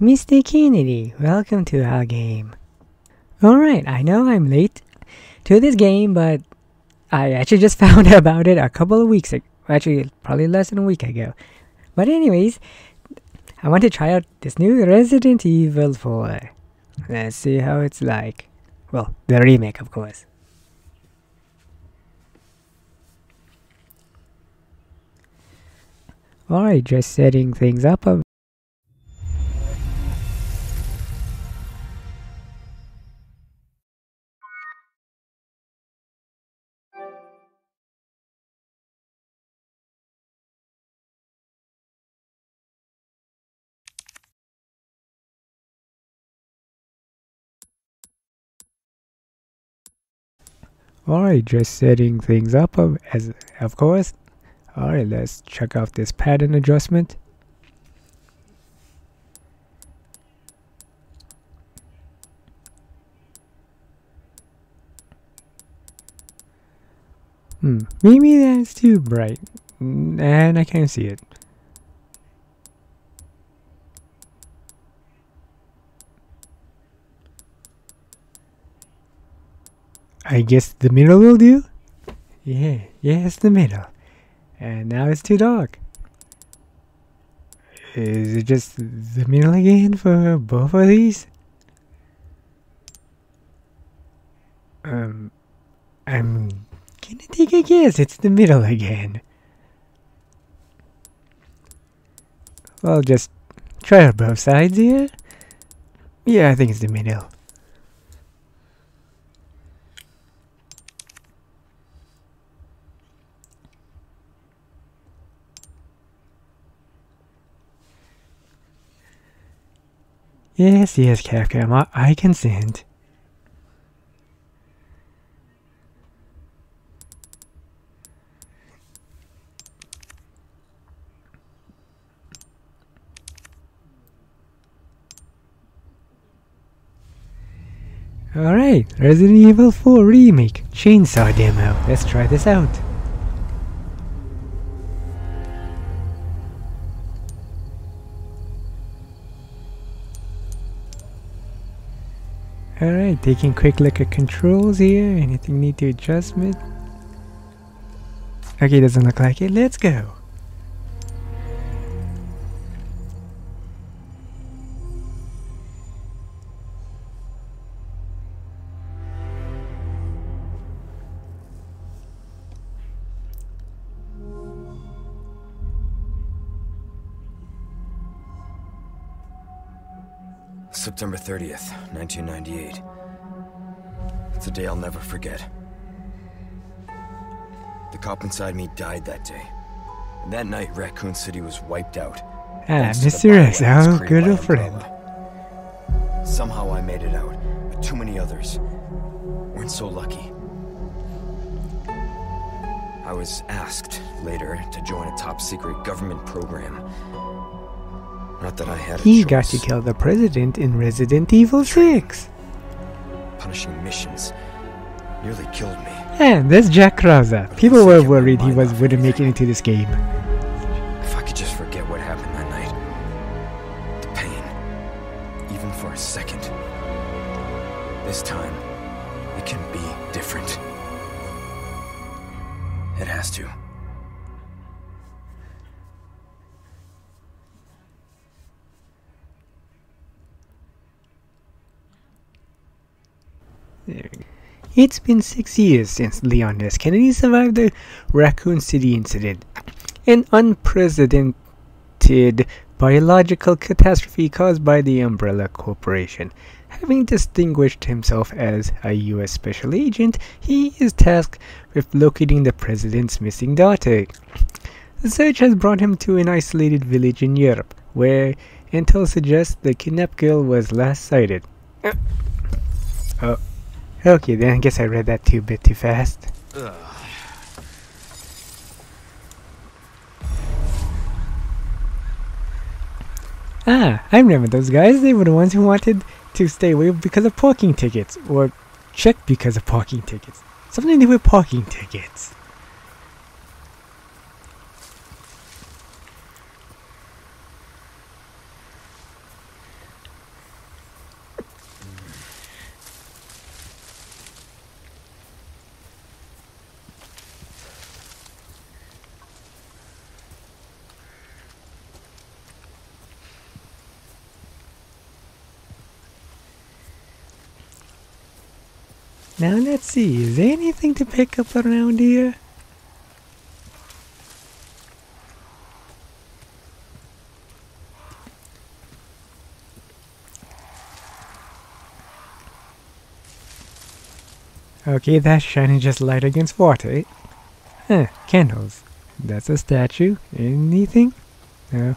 Mr. Kennedy, welcome to our game. Alright, I know I'm late to this game, but I actually just found out about it a couple of weeks ago. Actually, probably less than a week ago. But anyways, I want to try out this new Resident Evil 4. Let's see how it's like. Well, the remake, of course. Alright, just setting things up a bit. Alright, just setting things up as of course. Alright, let's check out this pattern adjustment. Maybe that's too bright. And I can't see it. I guess the middle will do? Yeah, yes, the middle. And now it's too dark. Is it just the middle again for both of these? I'm gonna take a guess it's the middle again. Well, just try out both sides here. Yeah, I think it's the middle. Yes, yes, Capcom, I consent. Alright, Resident Evil 4 Remake Chainsaw Demo. Let's try this out. Alright, taking a quick look at controls here. Anything need to adjustment? Okay, doesn't look like it. Let's go! September 30th, 1998. It's a day I'll never forget. The cop inside me died that day. And that night, Raccoon City was wiped out. Ah, Mr. X, how good a friend. Umbrella. Somehow I made it out, but too many others weren't so lucky. I was asked later to join a top-secret government program. Not that I had a choice. He got to kill the president in Resident Evil 6. Punishing missions nearly killed me. And that's Jack Krauser. People were worried he wouldn't make it into this game. If I could just forget what happened that night. The pain. Even for a second. This time, it can be different. It has to. It's been 6 years since Leon S. Kennedy survived the Raccoon City incident, an unprecedented biological catastrophe caused by the Umbrella Corporation. Having distinguished himself as a U.S. Special Agent, he is tasked with locating the president's missing daughter. The search has brought him to an isolated village in Europe, where intel suggests the kidnapped girl was last sighted. Okay, then I guess I read that too bit too fast. Ugh. Ah, I remember those guys. They were the ones who wanted to stay away because of parking tickets. Or checked because of parking tickets. Something to do with parking tickets. Now let's see, is there anything to pick up around here? Okay, that's shining just light against water. Huh, candles. That's a statue. Anything? No.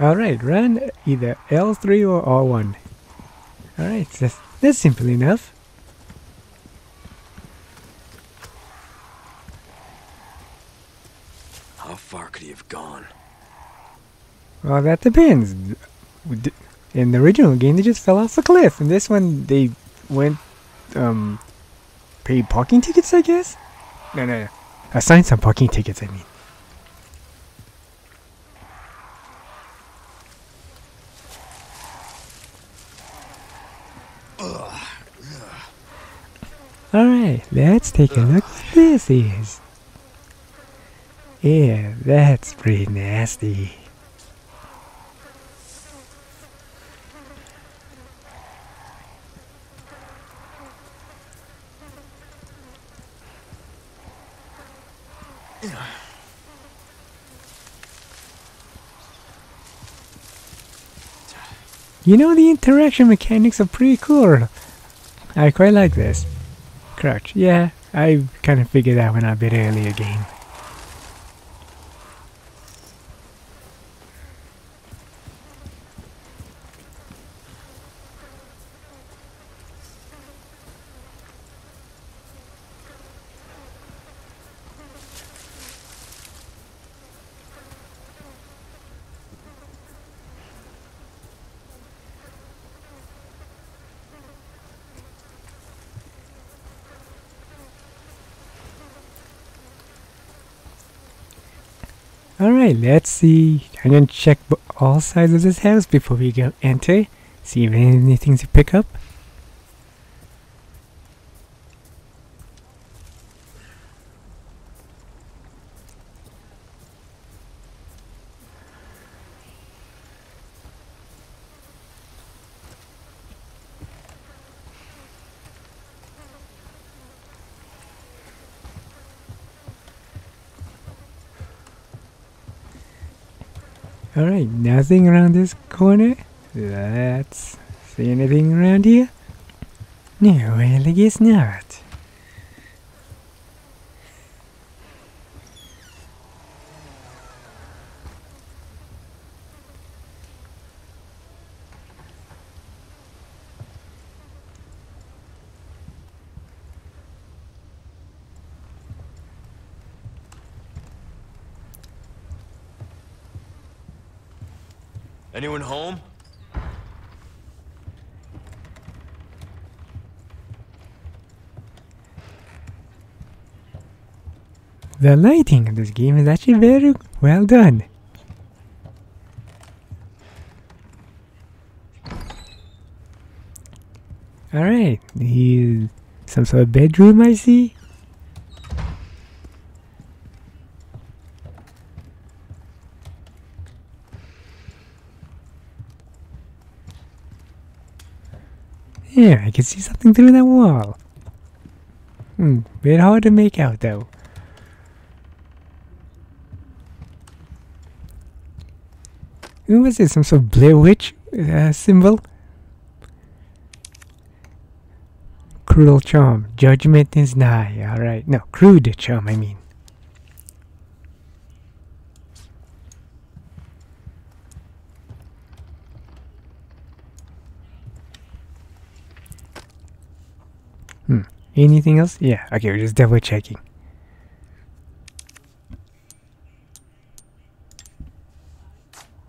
Alright, run either L3 or R1. Alright, that's simple enough. How far could he have gone? Well, that depends. In the original game, they just fell off a cliff. In this one, they went, paid parking tickets, I guess? No. Assigned some parking tickets, I mean. Alright, let's take a look what this is. Yeah, that's pretty nasty. You know, the interaction mechanics are pretty cool. I quite like this. Crouch. Yeah, I kind of figured that one out a bit earlier game. Alright, let's see. I'm gonna check all sides of this house before we go enter. See if anything to pick up. Alright, nothing around this corner. Let's see anything around here. No, well, I guess not. Anyone home? The lighting in this game is actually very well done. Alright, here's some sort of bedroom I see. Yeah, I can see something through that wall. Bit hard to make out though. Who was this? Some sort of Blair Witch symbol? Cruel charm. Judgment is nigh. Alright. No, crude charm, I mean. Anything else? Yeah, okay, we're just double checking.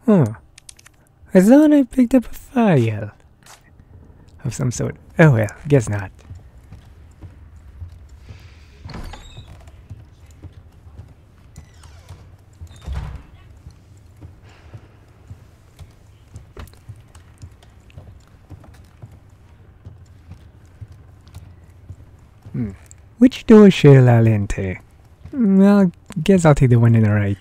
Huh. I thought I picked up a file of some sort. Oh well, guess not. Which door shall I enter? Well, guess I'll take the one on the right.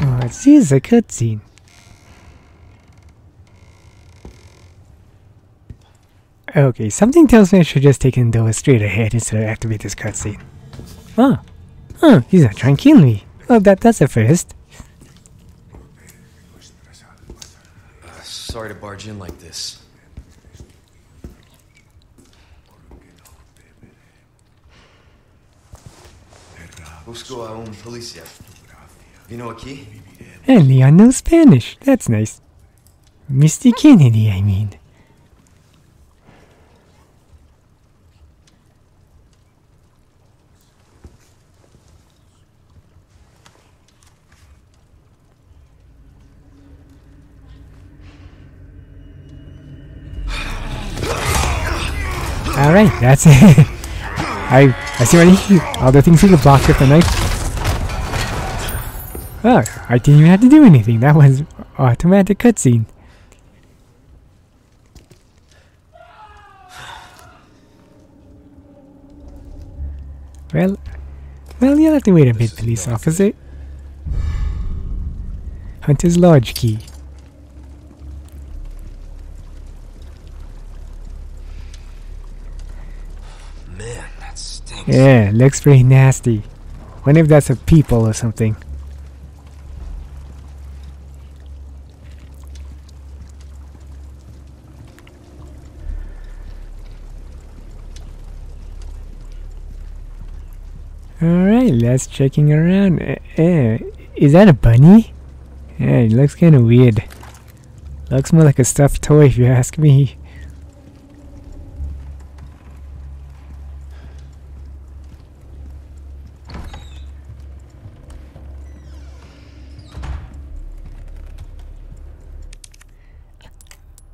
Oh, this is a cutscene. Okay, something tells me I should just take in the door straight ahead instead of activate this cutscene. Oh. Oh, he's not trying to kill me. Well, that's a first. Sorry to barge in like this. And Leon knows Spanish. That's nice. Mr. Kennedy, I mean. Alright, that's it. I see what I need. All the things we could block with the knife. Oh, I didn't even have to do anything. That was automatic cutscene. Well, you'll have to wait a bit, police officer. Hunter's Lodge key. Yeah, looks pretty nasty. Wonder if that's a people or something. Alright, let's checking around. Is that a bunny? Yeah, it looks kinda weird. Looks more like a stuffed toy if you ask me.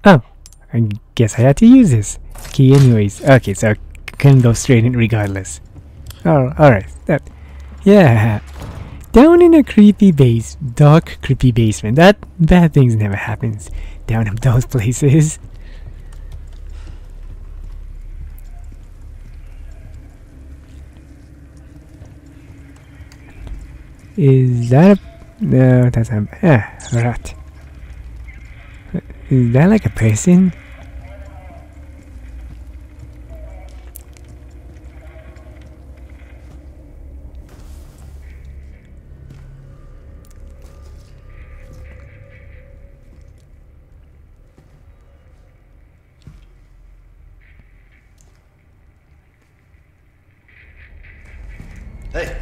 Oh, I guess I had to use this key anyways. Okay, so I couldn't go straight in regardless. Oh, alright. Yeah. Down in a creepy base, dark creepy basement. That bad things never happens down in those places. Is that a... no, that's a... ah, rat. Is that like a person? Hey.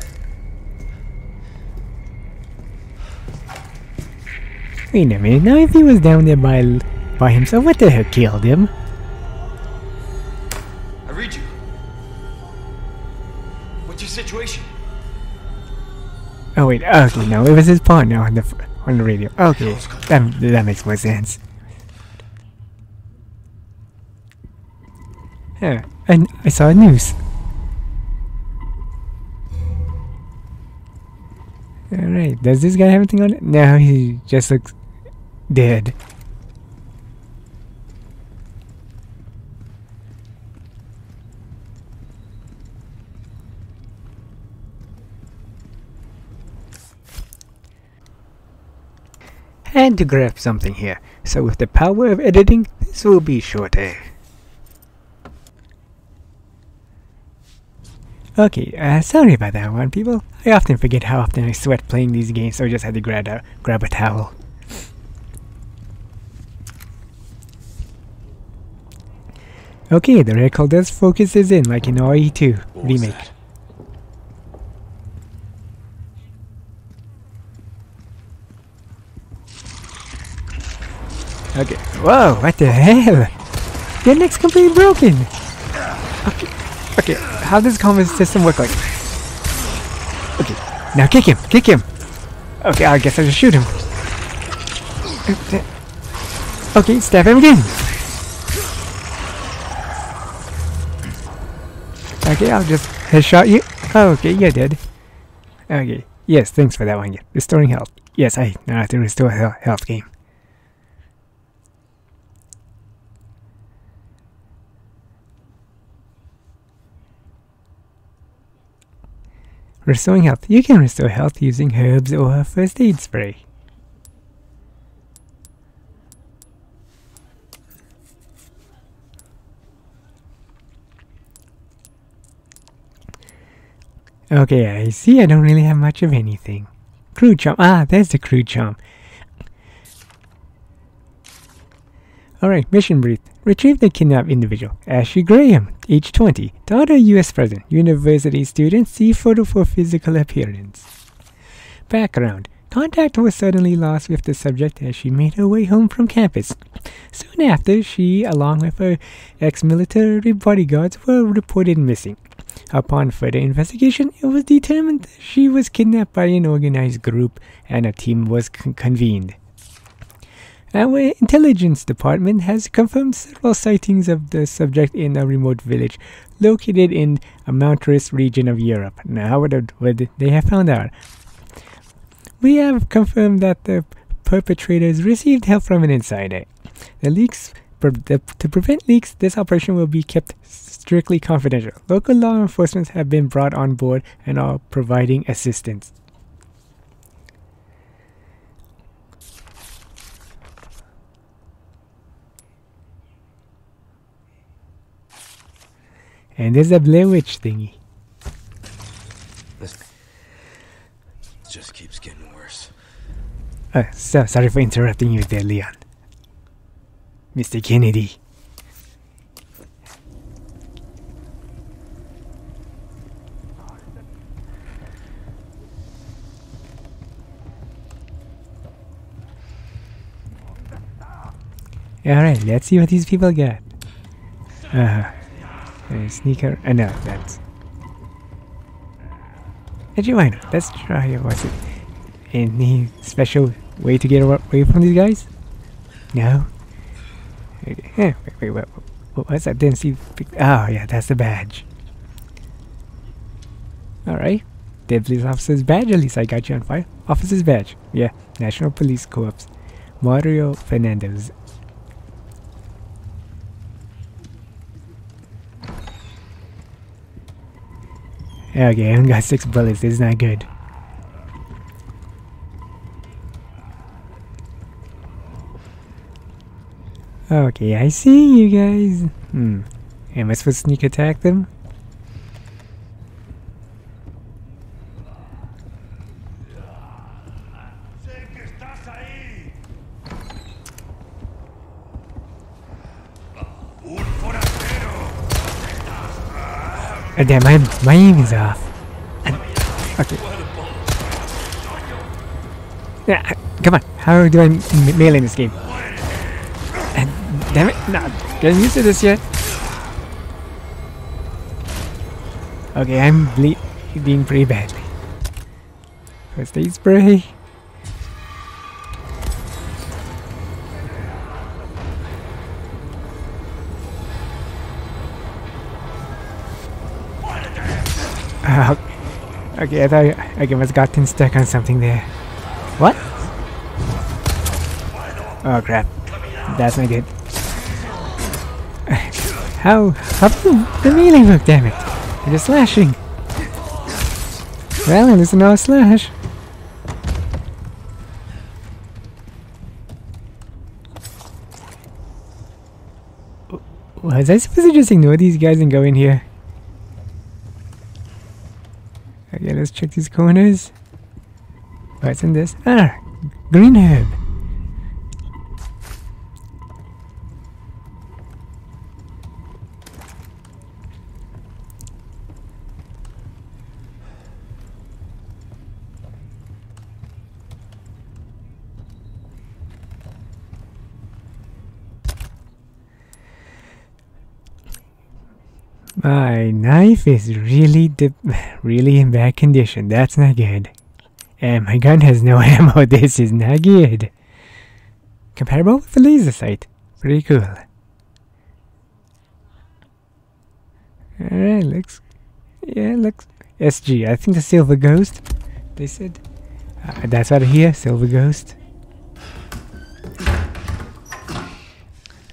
Wait a minute, now if he was down there by himself, what the heck killed him? I read you. What's your situation? Oh wait, okay, no, it was his partner on the radio. Okay, that makes more sense. Yeah, and I saw a noose. Alright, does this guy have anything on it? No, he just looks... dead. Had to grab something here, so with the power of editing, this will be shorter. Okay, sorry about that one, people. I often forget how often I sweat playing these games, so I just had to grab a towel. Okay, the red does focuses in like in RE2 remake. Okay. Whoa! What the hell? Your neck's completely broken. Okay. How does the combat system work like? Okay. Now kick him! Kick him! Okay, I guess I just shoot him. Okay, stab him again! Okay, I'll just headshot you. Okay, you're dead. Okay. Yes, thanks for that one. Restoring health. Yes, I know how to restore health game. Restoring health. You can restore health using herbs or a first aid spray. Okay, I see I don't really have much of anything. Crew charm. Ah, there's the crew charm. Alright, mission brief. Retrieve the kidnapped individual. Ashley Graham, age 20. Daughter, US president. University student. See photo for physical appearance. Background. Contact was suddenly lost with the subject as she made her way home from campus. Soon after, she, along with her ex-military bodyguards, were reported missing. Upon further investigation, it was determined that she was kidnapped by an organized group and a team was convened. Our intelligence department has confirmed several sightings of the subject in a remote village located in a mountainous region of Europe. Now, how would they have found out? We have confirmed that the perpetrators received help from an insider. To prevent leaks, this operation will be kept strictly confidential. Local law enforcement have been brought on board and are providing assistance. And there's a Blair Witch thingy. This just keeps getting worse. So sorry for interrupting you there, Leon. Mr. Kennedy. Alright, let's see what these people got. Sneaker. No, that's. Actually, why not? Let's try. What's it? Any special way to get away from these guys? No? Okay. Wait, what's that? Didn't see. Oh, yeah, that's the badge. Alright. Dead police officer's badge, at least I got you on fire. Officer's badge. Yeah, National Police Corps. Mario Fernandez. Okay, I only got 6 bullets. This is not good. Okay, I see you guys. Am I supposed to sneak attack them? Oh, damn, my aim is off. Okay. Yeah, come on. How do I melee in this game? Damn it! Not getting used to this yet. Okay, I'm bleeding pretty badly. First aid spray. Okay, I thought I must have gotten stuck on something there. What? Oh crap! That's not good. How the melee work, damn it! I'm just slashing. Well, at least now I slash. Was I supposed to just ignore these guys and go in here? Okay, let's check these corners. What's in this? Ah, green herb. My knife is really in bad condition. That's not good. And my gun has no ammo. This is not good. Comparable with the laser sight. Pretty cool. Alright, looks... Yeah, looks... SG. I think the Silver Ghost. They said... That's out of here, Silver Ghost.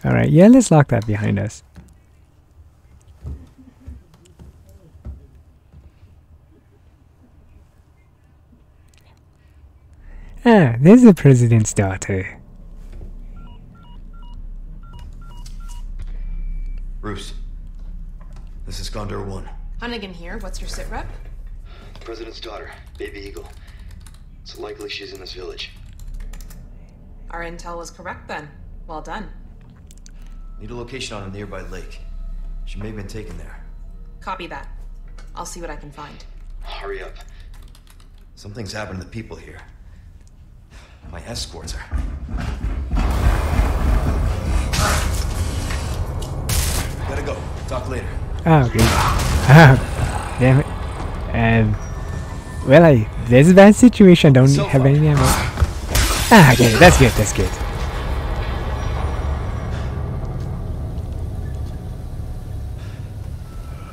Alright, yeah, let's lock that behind us. Ah, there's the president's daughter. Bruce, this is Condor 1. Hunnigan here, what's your sit rep? The president's daughter, Baby Eagle. It's likely she's in this village. Our intel was correct then. Well done. Need a location on a nearby lake. She may have been taken there. Copy that. I'll see what I can find. Hurry up. Something's happened to the people here. My escorts are... Gotta go. Talk later. Oh, okay. Oh, damn it. Well, there's a bad situation. I don't have any ammo. Ah, okay. That's good. That's good.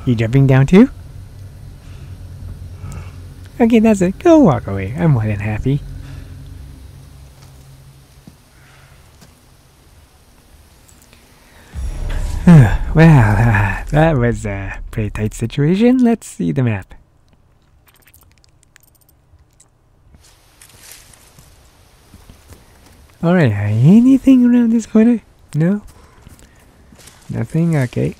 You jumping down too? Okay, that's it. Go walk away. I'm more than happy. Well, that was a pretty tight situation. Let's see the map. Alright, anything around this corner? No? Nothing? Okay.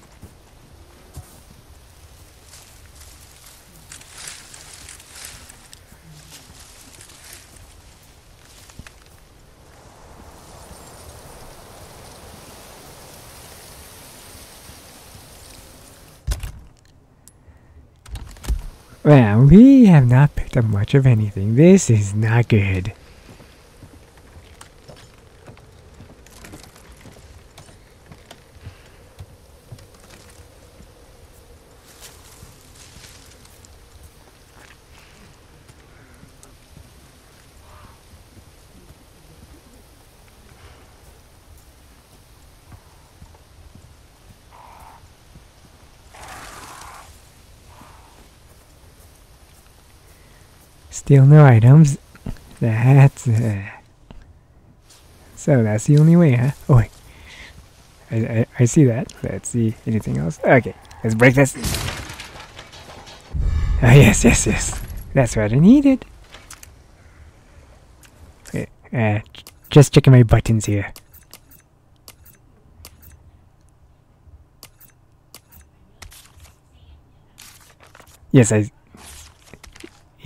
Well, we have not picked up much of anything. This is not good. Still no items. That's... So that's the only way, huh? Oh wait. I see that. Let's see. Anything else? Okay. Let's break this. Oh yes, yes, yes. That's what I needed. Okay. Just checking my buttons here. Yes,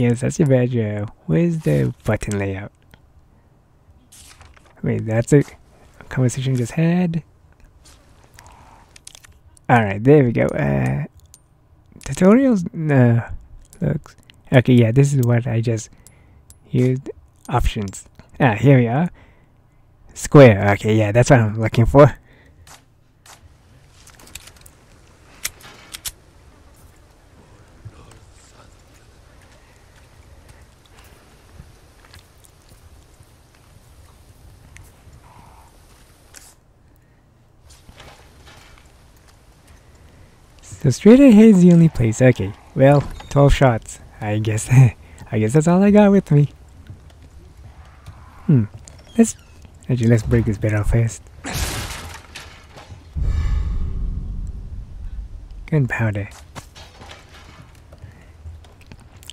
Yes, that's your badge. Where's the button layout? Wait, that's a conversation we just had. Alright, there we go. Tutorials? No. Looks. Okay, yeah, this is what I just used. Options. Ah, here we are. Square. Okay, yeah, that's what I'm looking for. So straight ahead is the only place. Okay, well, 12 shots. I guess that's all I got with me. Let's break this bed off first. Gunpowder.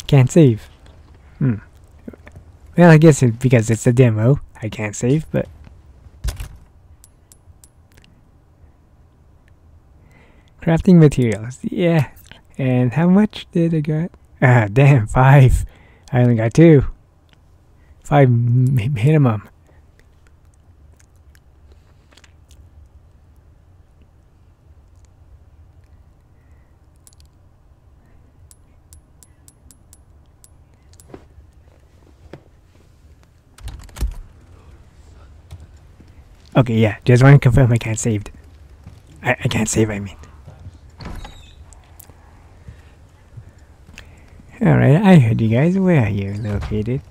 Can't save. Well, I guess because it's a demo, I can't save, but... Crafting materials, yeah. And how much did I get? Ah, damn, 5. I only got 2. 5 minimum. Okay, yeah, just want to confirm I can't save. I can't save, I mean. Alright, I heard you guys. Where are you located?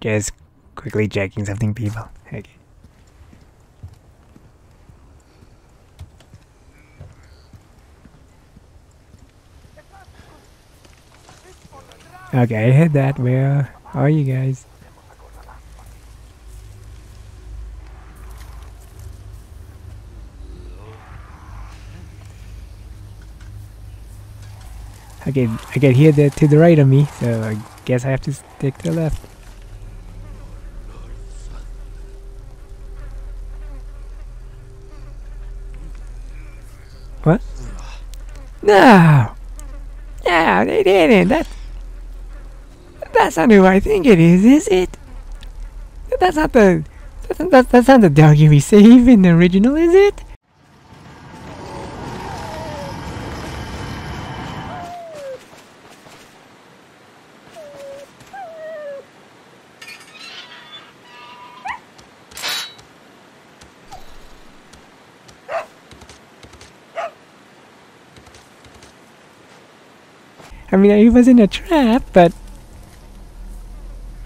Just quickly checking something, people. Okay. Okay, I heard that. Where are you guys? Okay, I can hear that to the right of me, so I guess I have to stick to the left. What? No! No, they didn't! That's not who I think it is it? That's not the doggy we saved in the original, is it? I mean, it wasn't a trap, but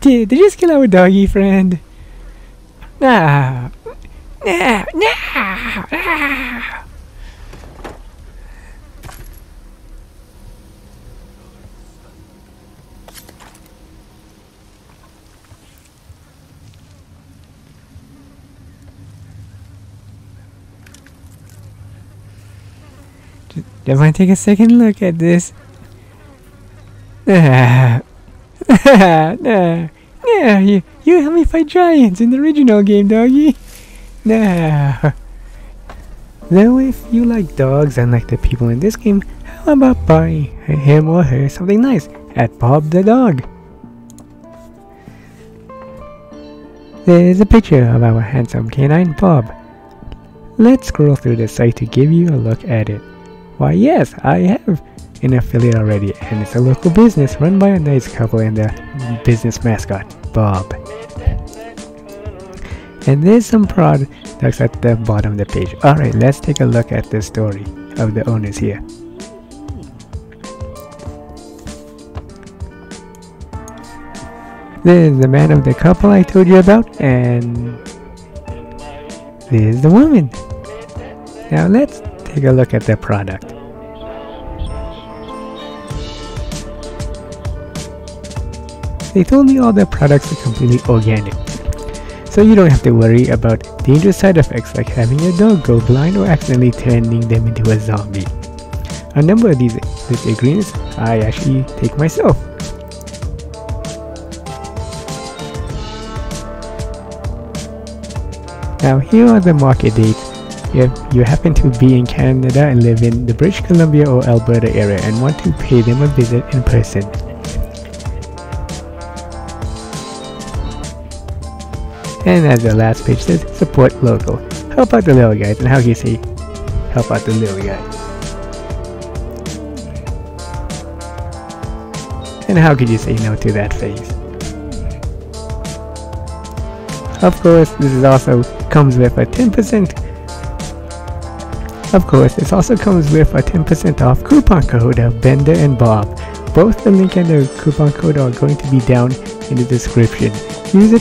did they just kill our doggy friend? No. Just want to take a second look at this. Nah, you helped me fight giants in the original game, doggy. Nah. Though if you like dogs and like the people in this game, how about buying him or her something nice at Bob the Dog? There's a picture of our handsome canine, Bob. Let's scroll through the site to give you a look at it. Why yes, I have an affiliate already, and it's a local business run by a nice couple and their business mascot, Bob. And there's some products at the bottom of the page. Alright, let's take a look at the story of the owners here. There's the man of the couple I told you about, and there's the woman. Now let's take a look at the product. They told me all their products are completely organic, so you don't have to worry about dangerous side effects like having your dog go blind or accidentally turning them into a zombie. A number of these ingredients I actually take myself. Now here are the market dates if you happen to be in Canada and live in the British Columbia or Alberta area and want to pay them a visit in person. And as the last page says, support local. Help out the little guys. And how do you say help out the little guys? And how could you say no to that phrase? Of course, this is also comes with a 10%. Of course, this also comes with a 10% off coupon code of Bender and Bob. Both the link and the coupon code are going to be down in the description. Use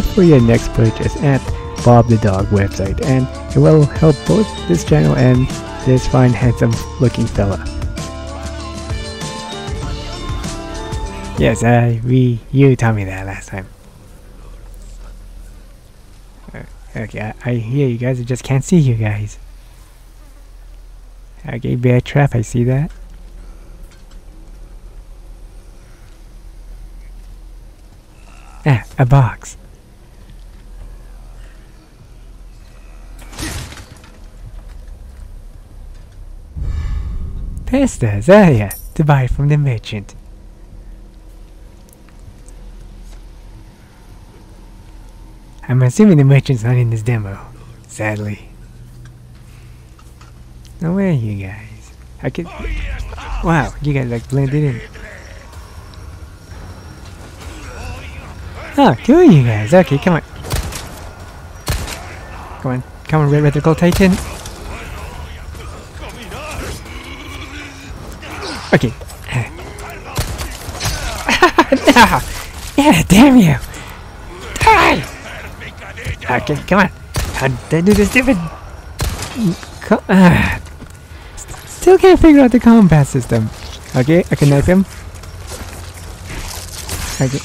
it for your next purchase at Bob the Dog website, and it will help both this channel and this fine handsome looking fella. Yes, you told me that last time. Okay, I hear you guys, I just can't see you guys. Okay, bear trap, I see that. Ah, a box. Pistas, ah yeah, to buy from the merchant. I'm assuming the merchant's not in this demo, sadly. Now where are you guys? I could... Wow, you guys like blended in. Oh, two of you guys. Okay, come on. Come on. Come on, Red Reticle Titan. Okay. No! Yeah, damn you! Die! Okay, come on. How did I do this different? Still can't figure out the combat system. Okay, I can knife him. Thank you.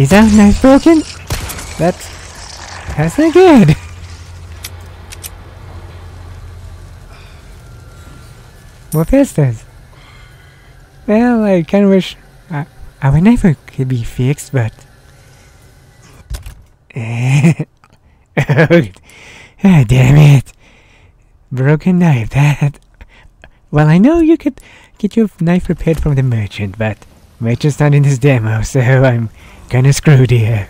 Is that knife broken? That's not good. More pistols. Well, I kind of wish our knife could be fixed, but oh, damn it! Broken knife. Well, I know you could get your knife repaired from the merchant, but merchant's not in this demo, so I'm kind of screwed here.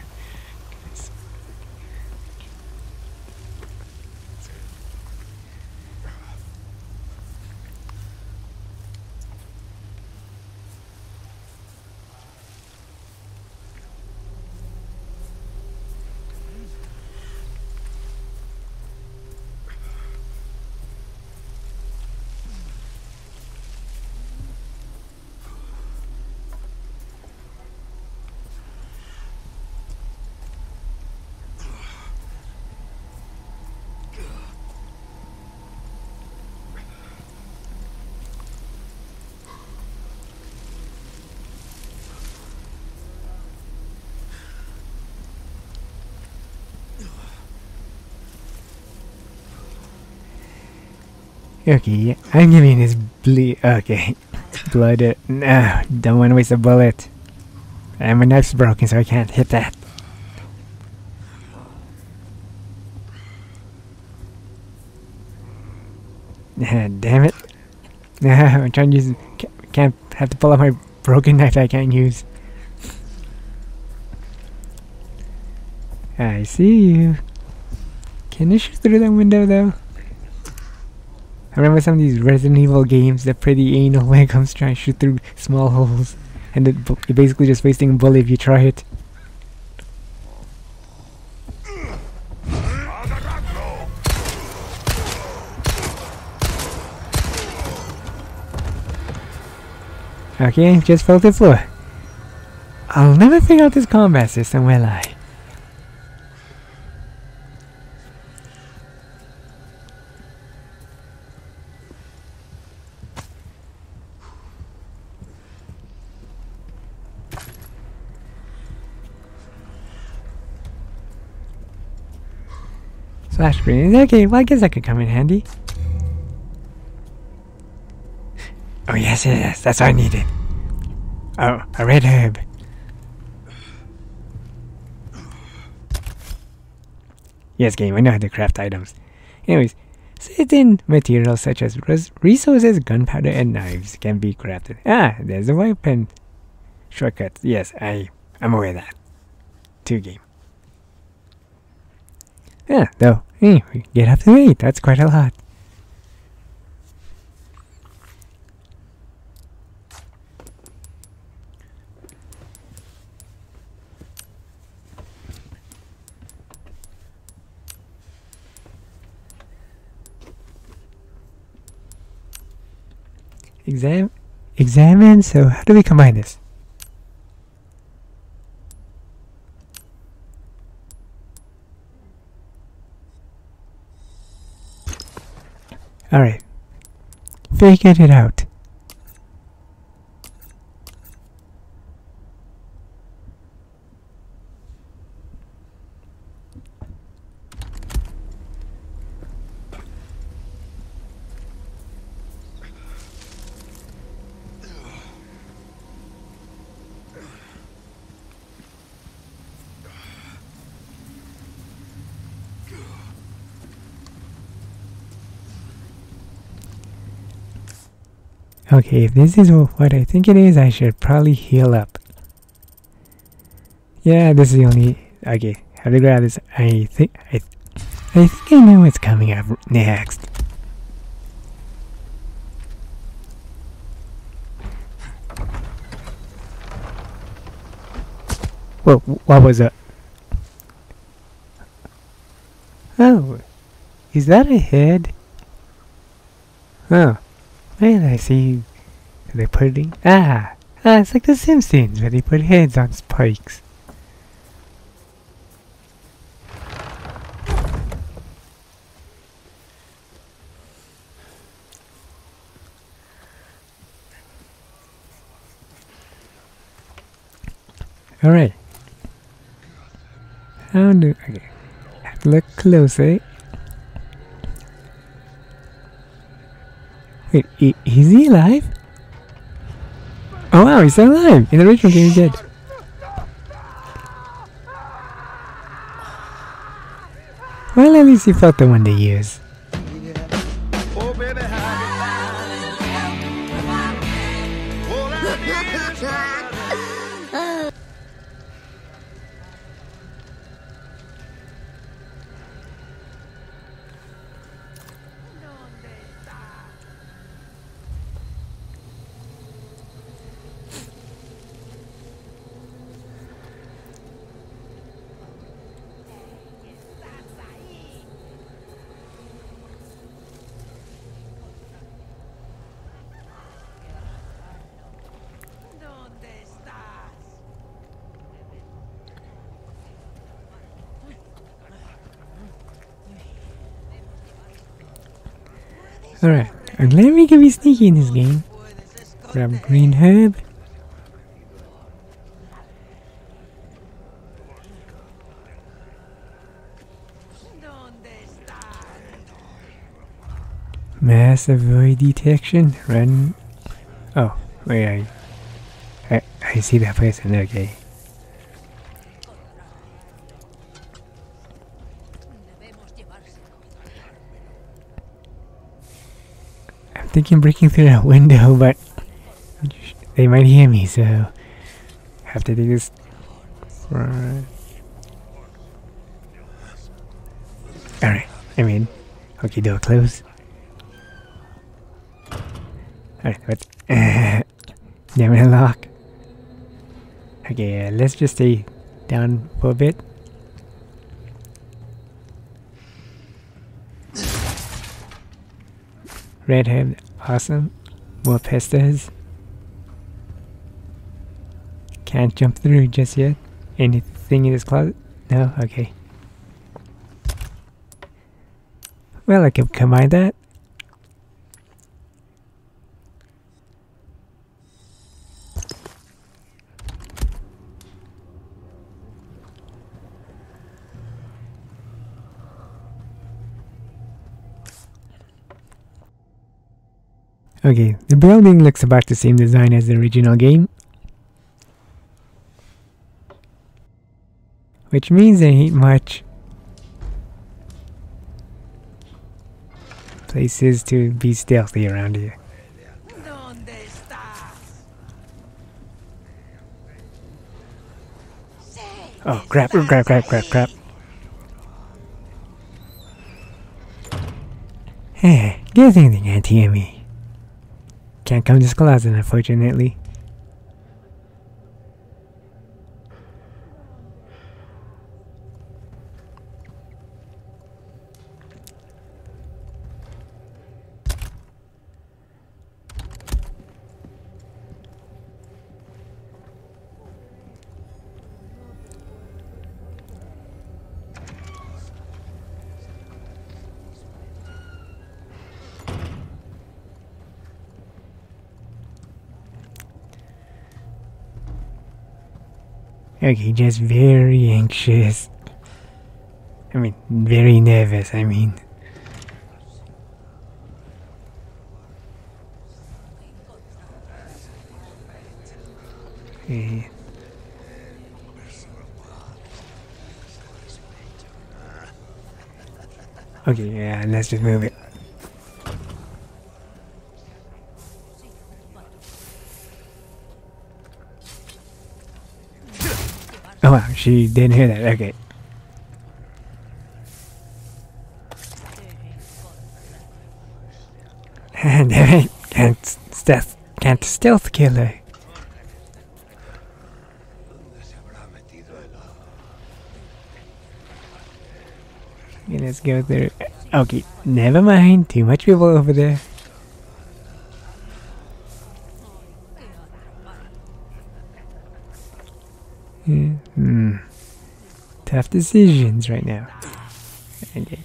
Okay, I'm giving this blood. No, don't want to waste a bullet. And my knife's broken, so I can't hit that. Damn it! I'm trying to use. Can't have to pull out my broken knife that I can't use. I see you. Can I shoot through that window though? I remember some of these Resident Evil games, they're pretty anal when it comes to trying to shoot through small holes. And you're basically just wasting a bullet if you try it. Okay, just fell to the floor. I'll never figure out this combat system, will I? Flash grenades. Okay, well I guess that could come in handy. Oh yes, yes, that's what I needed. Oh, a red herb. Yes, game, I know how to craft items. Anyways, certain materials such as resources, gunpowder, and knives can be crafted. Ah, there's a weapon shortcut. Yes, I'm aware of that. Two game. Yeah, though. Anyway, get up to 8. That's quite a lot. Examine. So, how do we combine this? Alright, figure it out. Okay, if this is what I think it is, I should probably heal up. Yeah, this is the only... Okay, have to grab this. I think I know what's coming up next. Whoa, what was that? Oh, is that a head? Oh. Well, I see they're putting... Ah, it's like the Simpsons where they put heads on spikes. Alright. How do... Okay. Look closely. Wait, is he alive? Oh wow, he's still alive! In the original game, he's dead. Well, at least he fought the one they use. Alright, I'm glad we can be sneaky in this game. Grab a green herb. Mass avoid detection. Run. Oh, wait, I see that person, okay. Thinking breaking through that window, but they might hear me, so I have to do this. Alright, I'm in. Okay, door closed. Alright, what? Damn it, lock. Okay, let's just stay down for a bit. Red herb, awesome. More pestas. Can't jump through just yet. Anything in this closet? No? Okay. Well, I can combine that. Okay, the building looks about the same design as the original game, which means there ain't much places to be stealthy around here. Oh crap, crap, crap, crap, crap. Hey, good thing they can't hear me. Can't come to this closet, unfortunately. Okay, just very anxious. I mean, very nervous, I mean. Okay. Okay, yeah, let's just move it. Oh wow, she didn't hear that, okay. And there can't stealth kill her. Okay, let's go through. Okay, never mind, too much people over there. Tough decisions right now. Okay.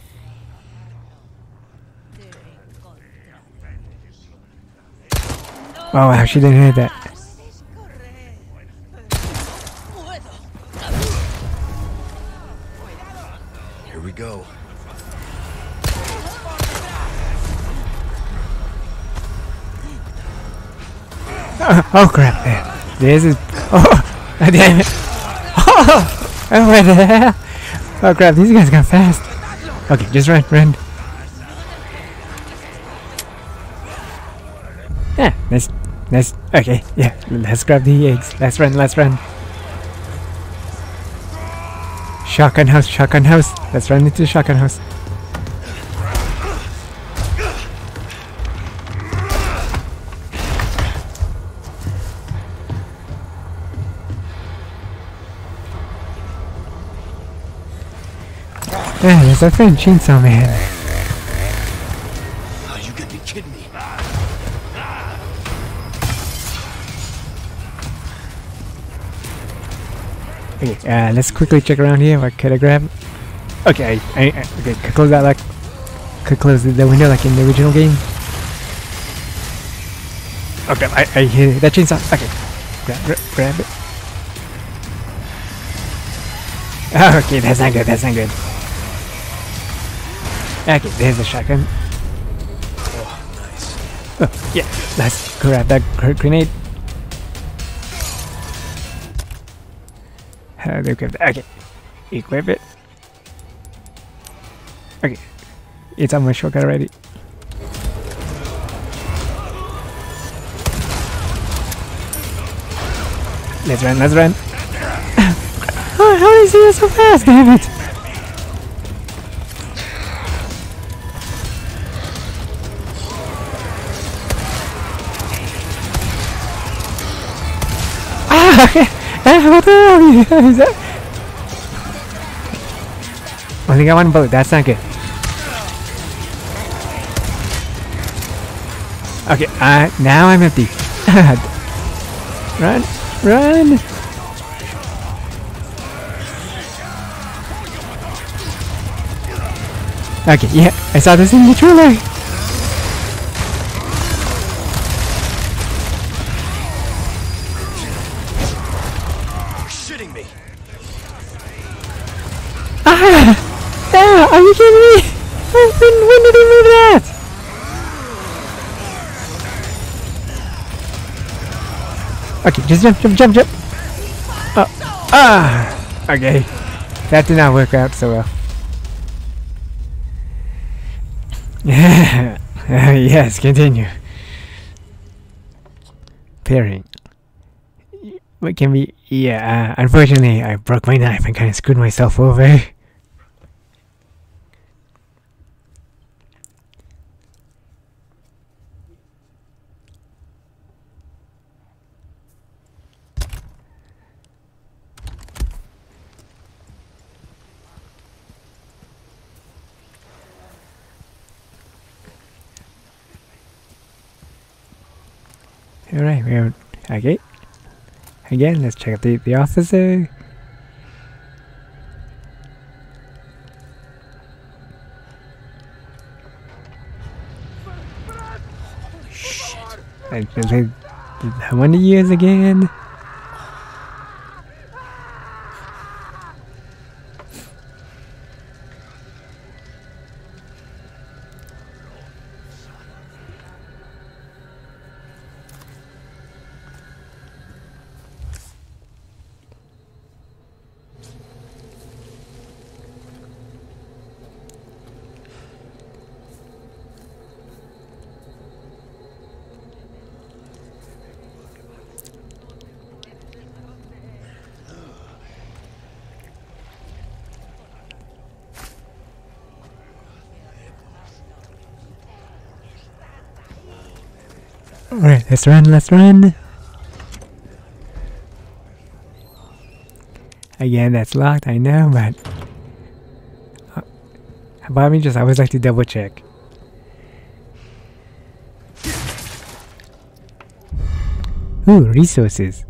Oh wow, she didn't hear that. Oh crap, man. This is... Oh, damn it. Oh, I went there. Oh crap, these guys got fast. Okay, just run. Yeah, that's okay, yeah, let's grab the eggs. Let's run. Shotgun house. Let's run into the shotgun house. Yeah, that's our friend Chainsaw Man. Oh, you gotta be kidding me. Okay, let's quickly check around here. What could I grab? Okay, okay, could close that like, could close the window like in the original game. Okay, I hit that chainsaw. Okay, grab it. Oh, okay, that's not good. Okay, there's a shotgun. Oh, nice. Oh, yeah, let's grab that grenade. How do you equip that? Okay, equip it. Okay, it's on my shotgun already. Let's run. Oh, how is he so fast? Damn it! What the hell is that? Only got one bullet, that's not good. Okay, now I'm empty. Run! Okay, yeah, I saw this in the trailer! Are you kidding me? When did he move that? Okay, just jump. Oh. Ah! Okay. That did not work out so well. Yes, continue. Pairing. What can we... Yeah, unfortunately I broke my knife and kind of screwed myself over. Alright, we are okay. Again, let's check out the officer. Holy shit. I want to use again. Alright, let's run. Again, that's locked, I know, but... Bobby just always like to double check. Ooh, resources.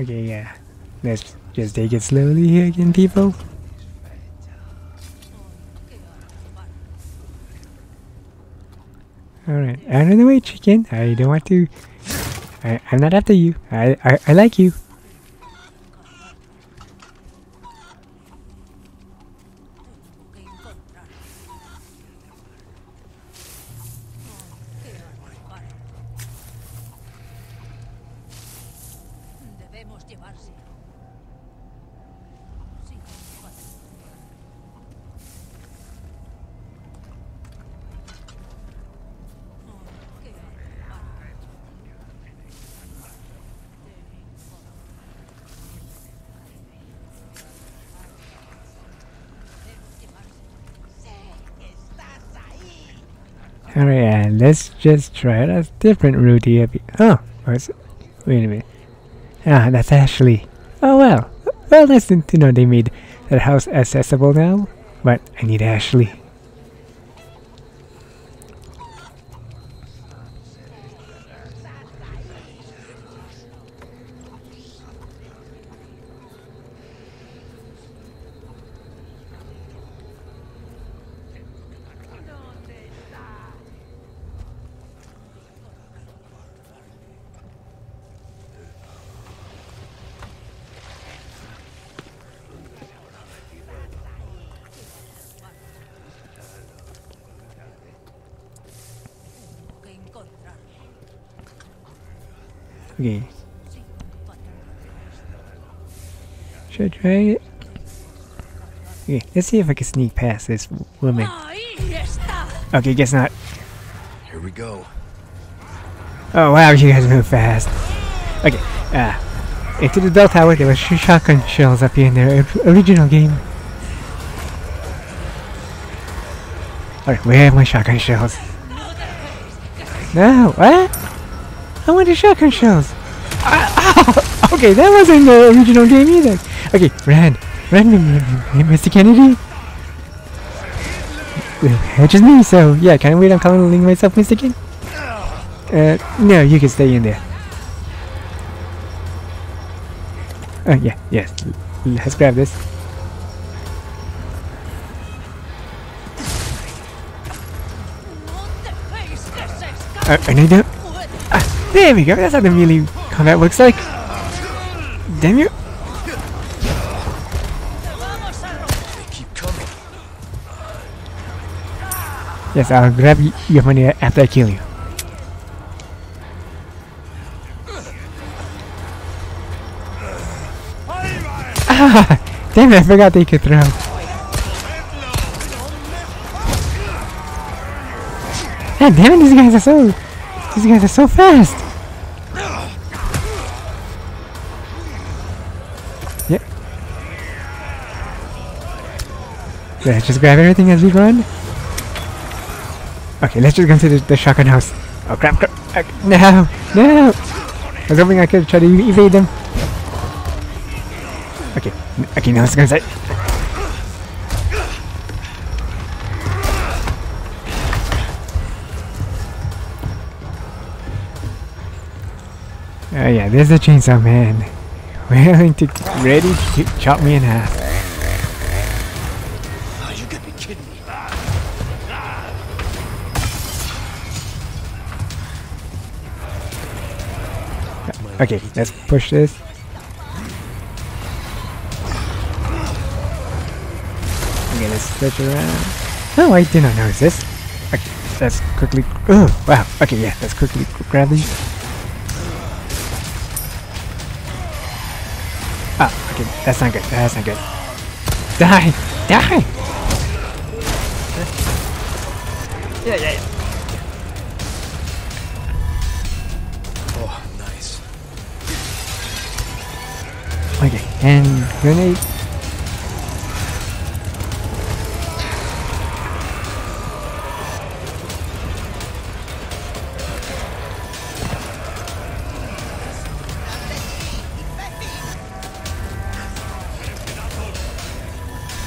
Okay, yeah. Let's just take it slowly here again, people. Alright, out of the way, chicken. I don't want to. I'm not after you. I like you. Alright, let's just try a different route here. Oh, wait a minute. Ah, that's Ashley. Oh well. Well, nice to know they made that house accessible now. But I need Ashley. Okay. Should I try it? Okay, let's see if I can sneak past this woman. Okay, guess not. Here we go. Oh wow, you guys move fast. Okay, into the bell tower. There were shotgun shells up here in their original game. Alright, where are my shotgun shells? No, what? I want the shotgun shells! Oh, okay, that wasn't the original game either! Okay, ran, Mr. Kennedy? It's just me, so yeah, kinda weird I'm calling myself Mr. Kennedy. No, you can stay in there. Oh, yeah, yes. Let's grab this. I need that. There we go, that's how the melee combat looks like. Damn you. Yes, I'll grab your money after I kill you. Ah, damn it, I forgot they could throw. God damn it, these guys are so fast! Yep. Let's just grab everything as we run. Okay, let's just go to the shotgun house. Oh crap, crap. No! No! I was hoping I could try to evade them. Okay. Okay, now let's go inside. Oh yeah, there's the chainsaw man. Willing to ready to chop me in half. Oh, you could be kidding me. Okay, let's push this. Okay, let's switch around. Oh, I did not notice this. Okay, let's quickly. Oh wow. Okay, yeah, let's quickly grab these. Ah, okay, that's not good, that's not good. Die! Die! Yeah, yeah, yeah. Oh, nice. Okay, and grenade.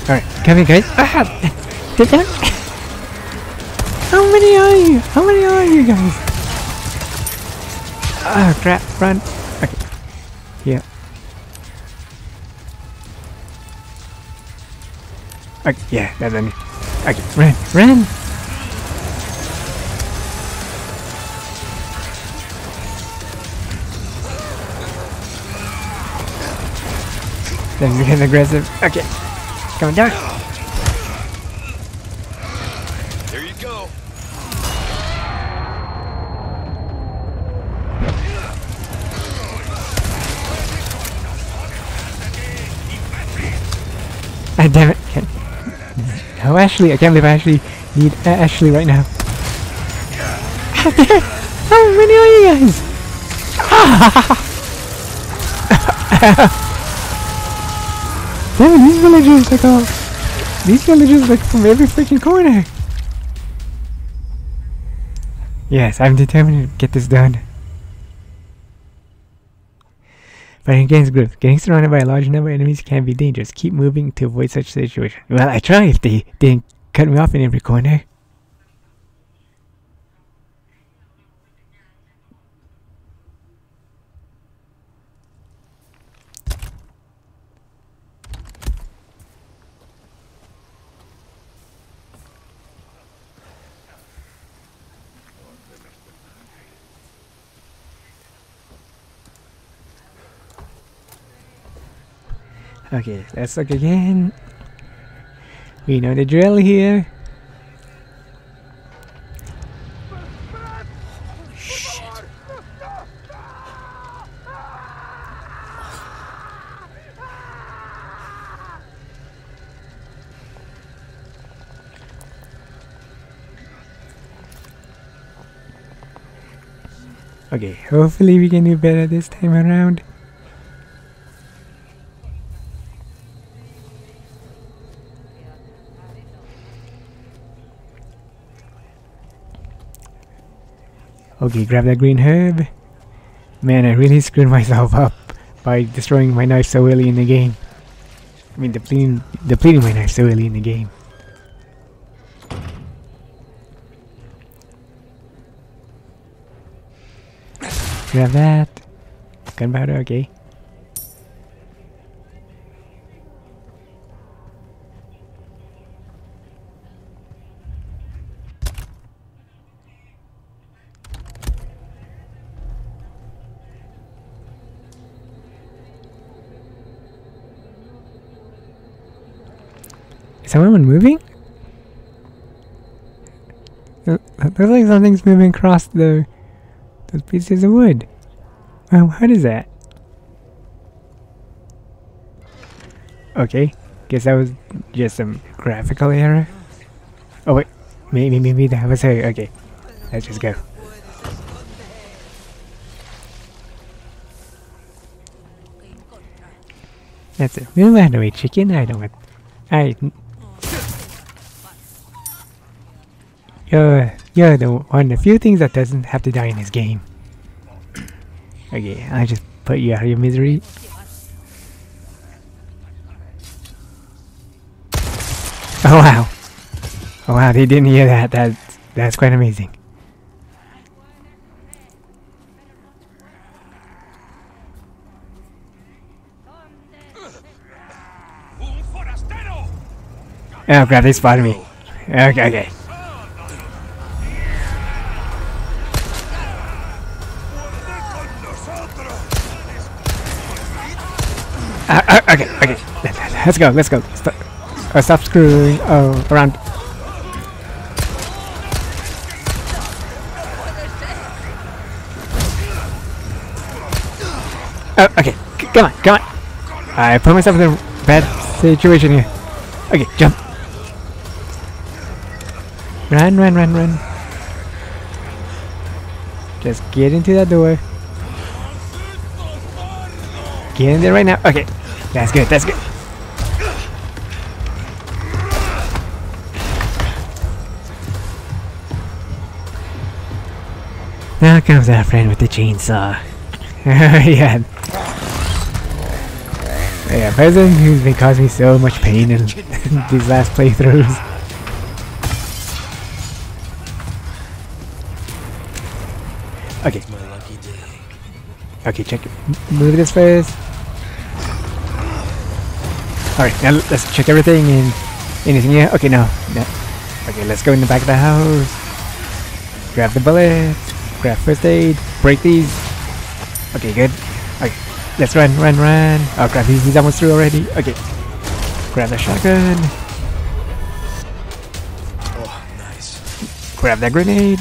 Alright, come here guys. Ah! Did that? How many are you? How many are you guys? Oh crap, run. Okay. Yeah. Okay, yeah, that enemy. Okay, run, run! Then we get aggressive. Okay, come on down. There you go. Ah, damn it! Can't. No, Ashley, I can't believe I actually need Ashley right now. How many are you guys? Damn, these villagers, like, these villagers, like, from every freaking corner. Yes, I'm determined to get this done. Fighting against groups. Getting surrounded by a large number of enemies can be dangerous. Keep moving to avoid such situations. Well, I try if they didn't cut me off in every corner. Okay, let's look again. We know the drill here. Shit. Okay, hopefully we can do better this time around. Okay, grab that green herb. Man, I really screwed myself up by destroying my knife so early in the game. I mean, depleting my knife so early in the game. Grab that. Gunpowder, okay. Is someone moving? Looks like something's moving across those pieces of wood. What is that? Okay, guess that was just some graphical error. Oh wait, maybe that was her. Okay, let's just go. That's it. Move out of the way, chicken. I don't want. You're the one of the few things that doesn't have to die in this game. Okay, I just put you out of your misery. Oh wow! Oh wow! They didn't hear that. That's quite amazing. Oh crap! They spotted me. Okay, okay. Okay, okay. Let's go, let's go. Stop, stop screwing around. Oh, okay. Come on, come on. I put myself in a bad situation here. Okay, jump. Run, run, run, run. Just get into that door. Get in there right now. Okay. That's good, that's good. Now comes our friend with the chainsaw. Yeah. Yeah, a person who's been causing me so much pain in these last playthroughs. Okay. Okay, check it. Move this first. Alright, now let's check everything and Anything here? Okay, no. No. Okay, let's go in the back of the house. Grab the bullets. Grab first aid. Break these. Okay, good. Okay, let's run, run, run. Oh, grab these. He's almost through already. Okay. Grab the shotgun. Oh, nice. Grab that grenade.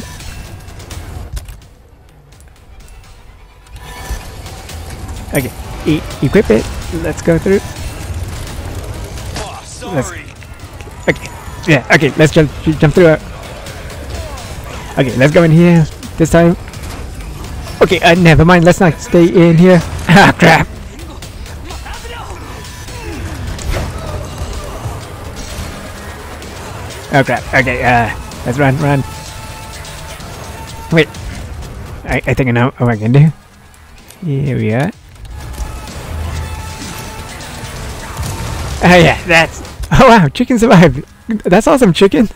Okay, equip it. Let's go through. Oh, sorry. Okay, yeah, okay, let's jump through it. Okay, let's go in here this time. Okay, never mind, let's not stay in here. Ah, crap. Oh, crap. Okay, let's run, run. Wait. I think I know what I can do. Here we are. Oh yeah, that's... Oh wow, chicken survived! That's awesome, chicken!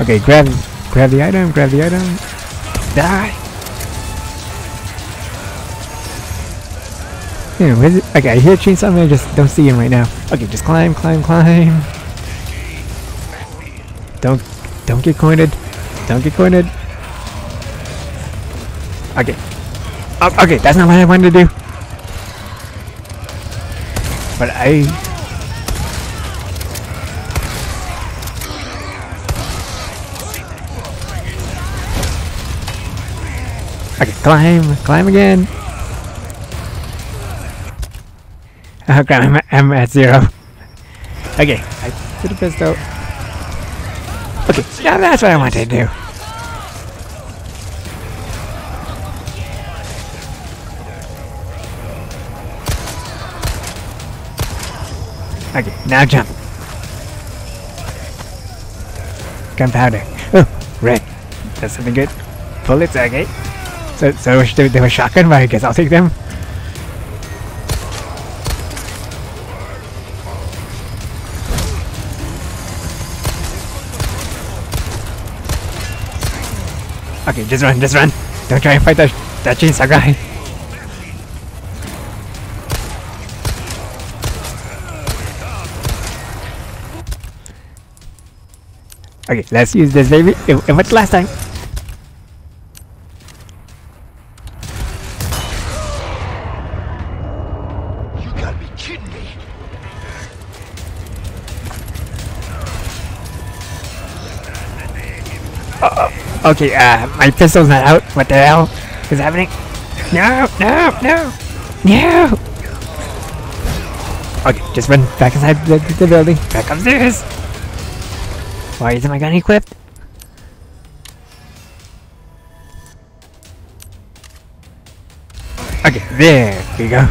Okay, grab the item, grab the item. Die! Yeah, where's it? Okay, I hear Chainsaw Man, I just don't see him right now. Okay, just climb, climb, climb! Don't get cornered! Don't get cornered! Okay. Okay, that's not what I wanted to do. But I... Okay, climb, climb again. Oh crap, I'm at zero. Okay, I put a pistol. Okay, now that's what I wanted to do. Okay, now jump. Gunpowder. Oh, red. That's something good. Bullets, okay. So they were shotgun, but I guess I'll take them. Okay, just run, just run. Don't try and fight that chainsaw guy. Okay, let's use this baby. It worked last time. You gotta be kidding me. Okay, my pistol's not out. What the hell is happening? No, no, no, no. Okay, just run back inside the building. Back upstairs. Why isn't my gun equipped? Okay, there we go.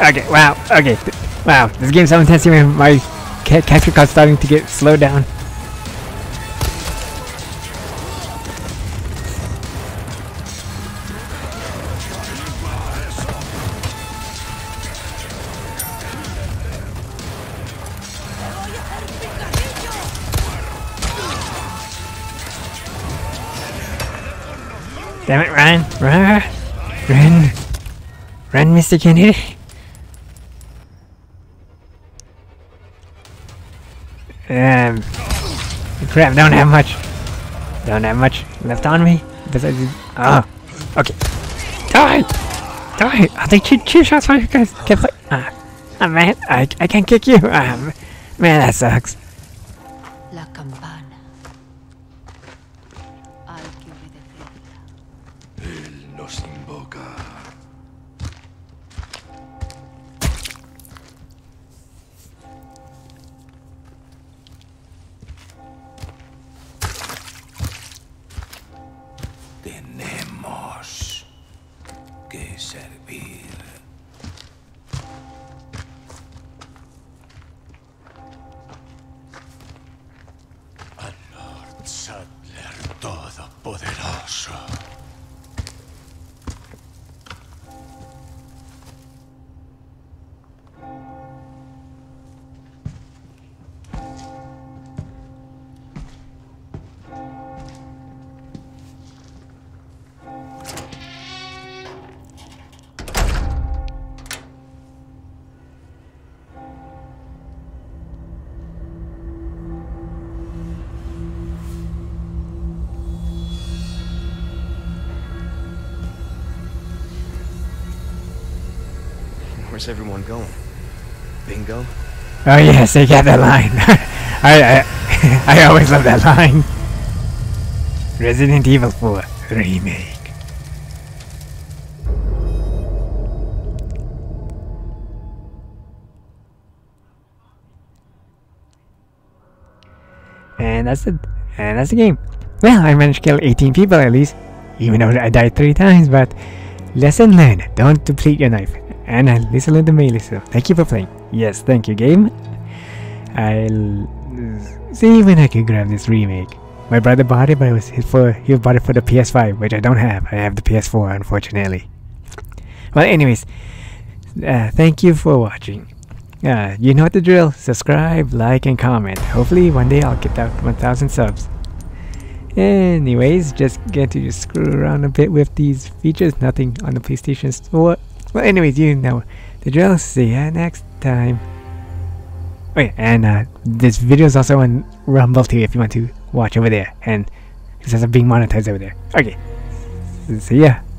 Okay, wow, okay. Wow, this game's so intense here, my capture card's starting to get slowed down. Damn it, Ryan! Run! Run! Run, Mr. Kennedy! Crap, don't have much. Don't have much left on me. Besides, oh, okay. Die! Die! I'll take cheer shots for you guys. Can't play. Oh man, I can't kick you. Man, that sucks. Where's everyone going? Bingo? Oh yes, they got that line. I always love that line. Resident Evil 4 Remake. And that's it. And that's the game. Well, I managed to kill 18 people at least, even though I died 3 times, but lesson learned, don't deplete your knife. And I listen to the melee, so thank you for playing. Yes, thank you, game. I'll see when I can grab this remake. My brother bought it, but it was he bought it for the PS5, which I don't have. I have the PS4, unfortunately. Well, anyways, thank you for watching. You know the drill. Subscribe, like, and comment. Hopefully one day I'll get that 1,000 subs. Anyways, just get to just screw around a bit with these features. Nothing on the PlayStation 4. Well, anyways, you know the drill. See ya next time. Oh yeah, and this video is also on Rumble too if you want to watch over there. And it says I'm being monetized over there. Okay. See ya.